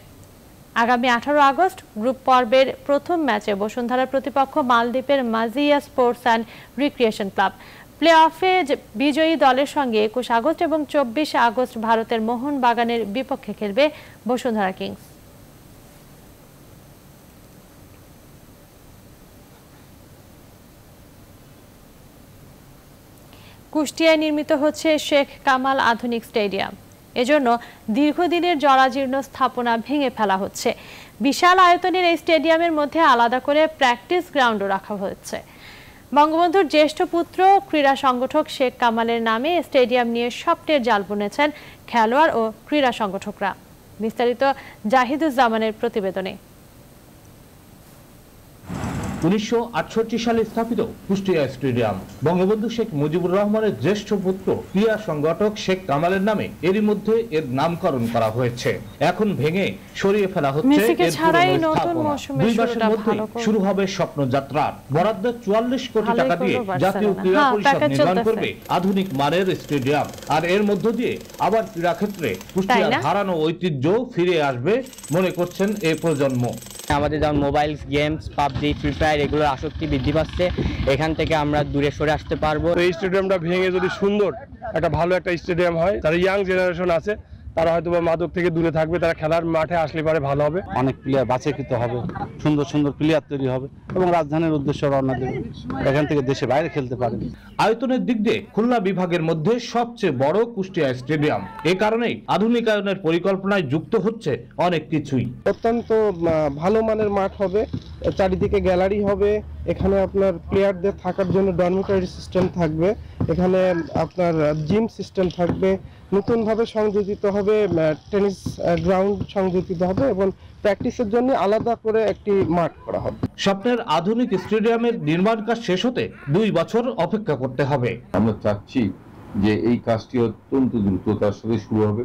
আগামী 18 আগস্ট গ্রুপ পর্বের প্রথম ম্যাচে বসুন্ধরার প্রতিপক্ষ মালদ্বীপের Maziya sports and recreation club. Play অফে বিজয়ী দলের সঙ্গে 21 আগস্ট এবং 24 আগস্ট ভারতের মোহনবাগানের বিপক্ষে খেলবে বসুন্ধরা কিংস। কুষ্টিয়ায় নির্মিত হচ্ছে শেখ কামাল আধুনিক স্টেডিয়াম। এজন্য দীর্ঘদিনের জরাজীর্ণ স্থাপনা ভেঙে ফেলা হচ্ছে। বিশাল আয়তনের এই স্টেডিয়ামের মধ্যে আলাদা করে প্র্যাকটিস গ্রাউন্ডও রাখা হচ্ছে। বঙ্গবন্ধুর জ্যেষ্ঠ পুত্র ক্রীড়া সংগঠক শেখ কামালের নামে স্টেডিয়াম নিয়ে স্বপ্নের জাল বুনেছেন খেলোয়াড় ও ক্রীড়া সংগঠকরা। বিস্তারিত জাহিদুল জামানের প্রতিবেদনে। 1968 সালে স্থাপিত কুষ্টিয়া স্টেডিয়াম বঙ্গবন্ধু শেখ মুজিবুর রহমানের জ্যেষ্ঠ পুত্র ক্রীড়া সংগঠক শেখ কামালের নামে এরই মধ্যে এর নামকরণ করা হয়েছে। এখন ভেঙে সরিয়ে ফেলা হচ্ছে। শুরু হবে স্বপ্নযাত্রা। বরাদ্দ 44 কোটি টাকা দিয়ে জাতীয় ক্রীড়া পরিষদ নির্মাণ করবে আধুনিক মানের স্টেডিয়াম। আর এর মধ্য দিয়ে আবার ক্রীড়া ক্ষেত্রে কুষ্টিয়ার হারানো ঐতিহ্য ফিরে আসবে মনে করছেন এই প্রজন্ম। আমাদের যেমন mobile games, PUBG, free fire এগুলোর আসক্তি বৃদ্ধি পাচ্ছে, এখান থেকে আমরা দূরে সরে আসতে পারবো। এই স্টেডিয়ামটা ভেঙে যদি সুন্দর একটা ভালো একটা স্টেডিয়াম হয়, তার ইয়াং জেনারেশন আছে, তারা হয়তো মাদক থেকে দূরে থাকবে, তারা খেলার মাঠে আসলে পরে ভালো হবে, অনেক প্লেয়ার বাছাইকৃত হবে, সুন্দর সুন্দর প্লেয়ার তৈরি হবে এবং রাজধানীর উদ্দেশ্যে রওনা দেবে, এখান থেকে দেশে বাইরে খেলতে পারবে। আয়তনের দিক দিয়ে খুলনা বিভাগের মধ্যে সবচেয়ে বড় কুষ্টিয়া স্টেডিয়াম, এ কারণেই আধুনিকায়নের পরিকল্পনায় যুক্ত হচ্ছে অনেক কিছুই। অত্যন্ত ভালো মানের মাঠ হবে, চারিদিকে গ্যালারি হবে, এখানে আপনার প্লেয়ারদের থাকার জন্য ডরমিটরি সিস্টেম থাকবে, এখানে আপনার জিম সিস্টেম থাকবে, নতুনভাবে সংযোজিত হবে টেনিস গ্রাউন্ড সংযোজিত হবে এবং প্র্যাকটিসের জন্য আলাদা করে একটি মাঠ করা হবে। স্বপ্নের আধুনিক স্টেডিয়ামের নির্মাণ কাজ শেষ হতে 2 বছর অপেক্ষা করতে হবে। আমরা চাচ্ছি যে এই কাজটি অত্যন্ত দ্রুততার সাথে শুরু হবে,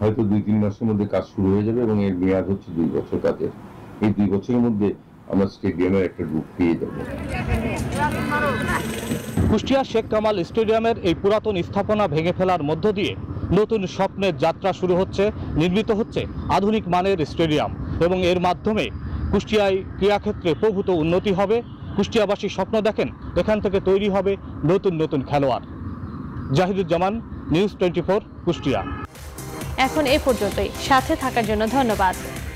হয়তো 2-3 মাসের মধ্যে কাজ শুরু হয়ে যাবে এবং এর মেয়াদ হচ্ছে 2 বছর কাজের। এই 2 বছরের মধ্যে আমরা স্টেডিয়ামের একটা রূপ পেয়ে যাব। কুষ্টিয়া শেখ কামাল স্টেডিয়ামের এই পুরাতন স্থাপনা ভেঙে ফেলার মধ্য দিয়ে নতুন স্বপ্নের যাত্রা শুরু হচ্ছে, নির্মিত হচ্ছে আধুনিক মানের স্টেডিয়াম এবং এর মাধ্যমে কুষ্টিয়ায় ক্রীড়াক্ষেত্রে প্রভূত উন্নতি হবে। কুষ্টিয়াবাসী স্বপ্ন দেখেন এখান থেকে তৈরি হবে নতুন নতুন খেলোয়াড়। জাহিদুল জামান, নিউজ 24 কুষ্টিয়া। এখন এ পর্যন্তই, সাথে থাকার জন্য ধন্যবাদ।